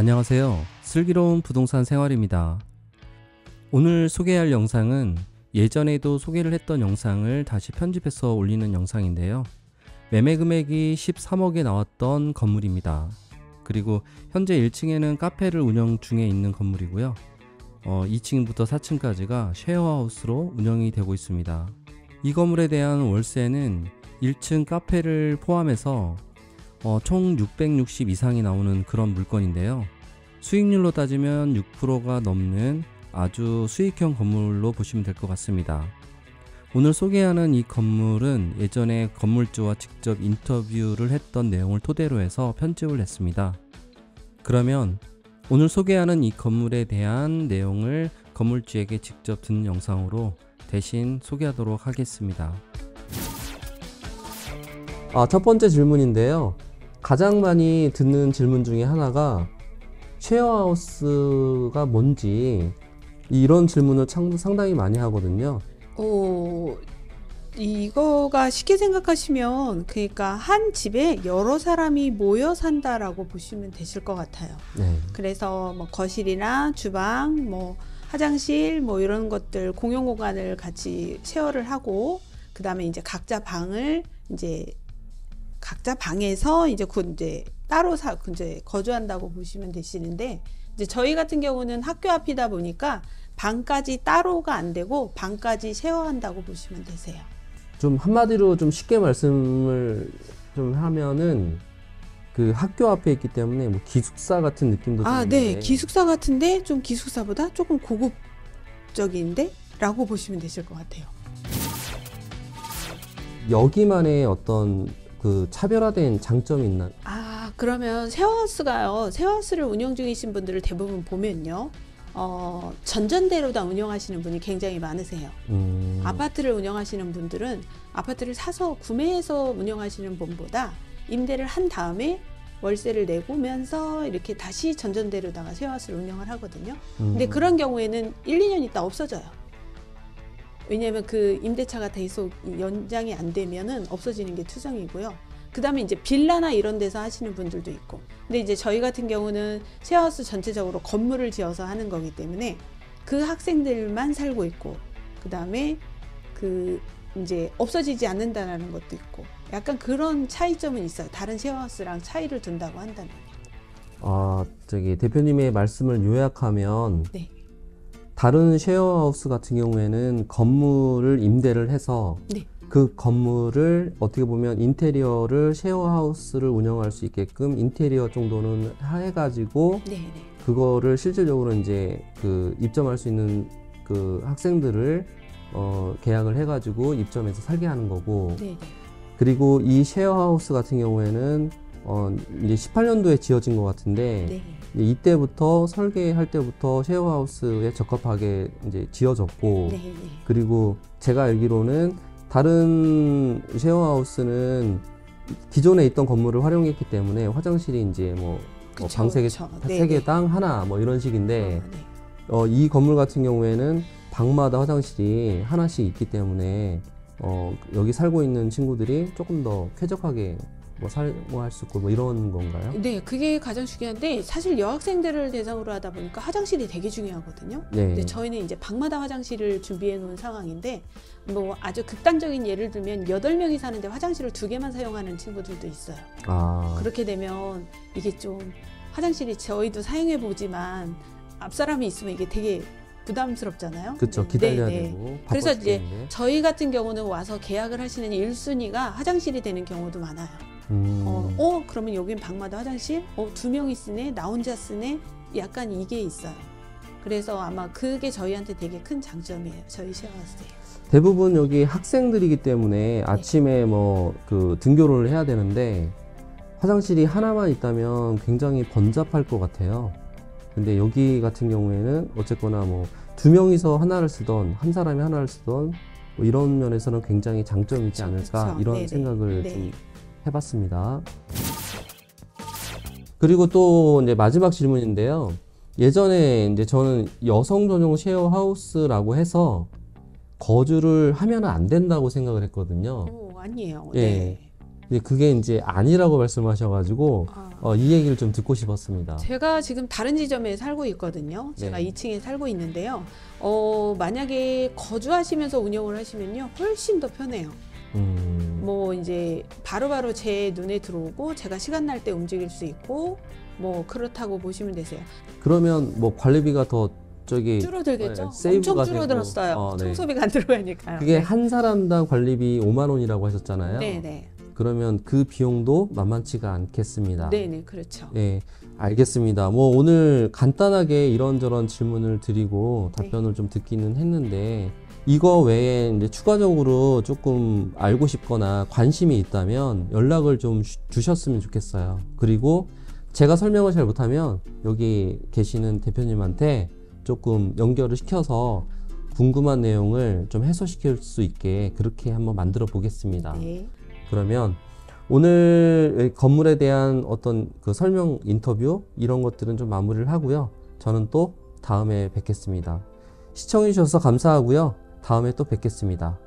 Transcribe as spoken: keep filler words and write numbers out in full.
안녕하세요. 슬기로운 부동산 생활입니다. 오늘 소개할 영상은 예전에도 소개를 했던 영상을 다시 편집해서 올리는 영상인데요. 매매 금액이 십삼억에 나왔던 건물입니다. 그리고 현재 일 층에는 카페를 운영 중에 있는 건물이고요. 어, 이 층부터 사 층까지가 쉐어하우스로 운영이 되고 있습니다. 이 건물에 대한 월세는 일 층 카페를 포함해서 어, 총 육백육십 이상이 나오는 그런 물건인데요. 수익률로 따지면 육 퍼센트가 넘는 아주 수익형 건물로 보시면 될 것 같습니다. 오늘 소개하는 이 건물은 예전에 건물주와 직접 인터뷰를 했던 내용을 토대로 해서 편집을 했습니다. 그러면 오늘 소개하는 이 건물에 대한 내용을 건물주에게 직접 듣는 영상으로 대신 소개하도록 하겠습니다. 아, 첫 번째 질문인데요. 가장 많이 듣는 질문 중에 하나가 쉐어하우스가 뭔지, 이런 질문을 참, 상당히 많이 하거든요. 어, 이거가 쉽게 생각하시면, 그러니까 한 집에 여러 사람이 모여 산다라고 보시면 되실 것 같아요. 네. 그래서 뭐 거실이나 주방, 뭐 화장실, 뭐 이런 것들 공용 공간을 같이 쉐어를 하고, 그 다음에 이제 각자 방을 이제 각자 방에서 이제 그 이제 따로 사, 이제 거주한다고 보시면 되시는데, 이제 저희 같은 경우는 학교 앞이다 보니까 방까지 따로가 안 되고 방까지 쉐어한다고 보시면 되세요. 좀 한마디로 좀 쉽게 말씀을 좀 하면은, 그 학교 앞에 있기 때문에 뭐 기숙사 같은 느낌도 아, 드는데. 네, 기숙사 같은데 좀 기숙사보다 조금 고급적인데? 라고 보시면 되실 것 같아요. 여기만의 어떤 그 차별화된 장점이 있나요? 아, 그러면 쉐어하우스가요, 쉐어하우스를 운영 중이신 분들을 대부분 보면요, 어, 전전대로 다 운영하시는 분이 굉장히 많으세요. 음... 아파트를 운영하시는 분들은 아파트를 사서 구매해서 운영하시는 분보다 임대를 한 다음에 월세를 내고면서 이렇게 다시 전전대로다가 쉐어하우스를 운영을 하거든요. 음... 근데 그런 경우에는 일, 이 년 있다 없어져요. 왜냐하면 그 임대차가 계속 연장이 안 되면은 없어지는 게 투정이고요. 그 다음에 이제 빌라나 이런 데서 하시는 분들도 있고, 근데 이제 저희 같은 경우는 쉐어하우스 전체적으로 건물을 지어서 하는 거기 때문에 그 학생들만 살고 있고, 그 다음에 그 이제 없어지지 않는다는 것도 있고, 약간 그런 차이점은 있어요. 다른 쉐어하우스랑 차이를 둔다고 한다면. 아, 저기 대표님의 말씀을 요약하면, 네. 다른 쉐어하우스 같은 경우에는 건물을 임대를 해서, 네. 그 건물을 어떻게 보면 인테리어를 쉐어하우스를 운영할 수 있게끔 인테리어 정도는 해가지고, 네, 네. 그거를 실질적으로 이제 그 입점할 수 있는 그 학생들을 어, 계약을 해가지고 입점해서 살게 하는 거고, 네, 네. 그리고 이 쉐어하우스 같은 경우에는 어, 이제 십팔 년도에 지어진 것 같은데, 네. 이때부터 설계할 때부터 쉐어하우스에 적합하게 이제 지어졌고, 네, 네. 그리고 제가 알기로는 다른 쉐어하우스는 기존에 있던 건물을 활용했기 때문에 화장실이 이제 뭐 방 세 개, 세 개당 하나 뭐 이런 식인데, 아, 네. 어, 이 건물 같은 경우에는 방마다 화장실이 하나씩 있기 때문에 어, 여기 살고 있는 친구들이 조금 더 쾌적하게 뭐 사용할 수 있고 뭐 이런 건가요? 네, 그게 가장 중요한데, 사실 여학생들을 대상으로 하다 보니까 화장실이 되게 중요하거든요. 네. 근데 저희는 이제 방마다 화장실을 준비해 놓은 상황인데, 뭐 아주 극단적인 예를 들면 여덟 명이 사는데 화장실을 두 개만 사용하는 친구들도 있어요. 아. 그렇게 되면 이게 좀 화장실이 저희도 사용해 보지만 앞사람이 있으면 이게 되게 부담스럽잖아요. 그렇죠. 기다려야 네, 되고. 네. 그래서 이제 저희 같은 경우는 와서 계약을 하시는 일 순위가 화장실이 되는 경우도 많아요. 음. 어, 어, 그러면 여긴 방마다 화장실? 어, 두 명이 쓰네? 나 혼자 쓰네? 약간 이게 있어요. 그래서 아마 그게 저희한테 되게 큰 장점이에요. 저희 쉐어하우스에. 대부분 여기 학생들이기 때문에 아침에 네. 뭐 그 등교를 해야 되는데 화장실이 하나만 있다면 굉장히 번잡할 것 같아요. 근데 여기 같은 경우에는 어쨌거나 뭐 두 명이서 하나를 쓰던, 한 사람이 하나를 쓰던, 뭐 이런 면에서는 굉장히 장점이지 그쵸, 않을까 그쵸. 이런 네네. 생각을 네. 좀 해봤습니다. 그리고 또 이제 마지막 질문인데요. 예전에 이제 저는 여성 전용 쉐어하우스라고 해서 거주를 하면 안 된다고 생각을 했거든요. 오, 아니에요. 예. 네. 근데 그게 이제 아니라고 말씀하셔가지고 아. 어, 이 얘기를 좀 듣고 싶었습니다. 제가 지금 다른 지점에 살고 있거든요. 제가 네. 이 층에 살고 있는데요. 어, 만약에 거주하시면서 운영을 하시면요, 훨씬 더 편해요. 음. 뭐 이제 바로바로 제 눈에 들어오고 제가 시간 날 때 움직일 수 있고 뭐 그렇다고 보시면 되세요. 그러면 뭐 관리비가 더 저기 줄어들겠죠? 네, 엄청 줄어들었어요. 아, 네. 청소비가 안 들어가니까요. 그게 네. 한 사람당 관리비 오만 원이라고 하셨잖아요. 네네. 그러면 그 비용도 만만치가 않겠습니다. 네네, 그렇죠. 네, 알겠습니다. 뭐 오늘 간단하게 이런저런 질문을 드리고 답변을 네. 좀 듣기는 했는데, 이거 외에 이제 추가적으로 조금 알고 싶거나 관심이 있다면 연락을 좀 주셨으면 좋겠어요. 그리고 제가 설명을 잘 못하면 여기 계시는 대표님한테 조금 연결을 시켜서 궁금한 내용을 좀 해소시킬 수 있게 그렇게 한번 만들어 보겠습니다. 네. 그러면 오늘 건물에 대한 어떤 그 설명 인터뷰 이런 것들은 좀 마무리를 하고요. 저는 또 다음에 뵙겠습니다. 시청해 주셔서 감사하고요. 다음에 또 뵙겠습니다.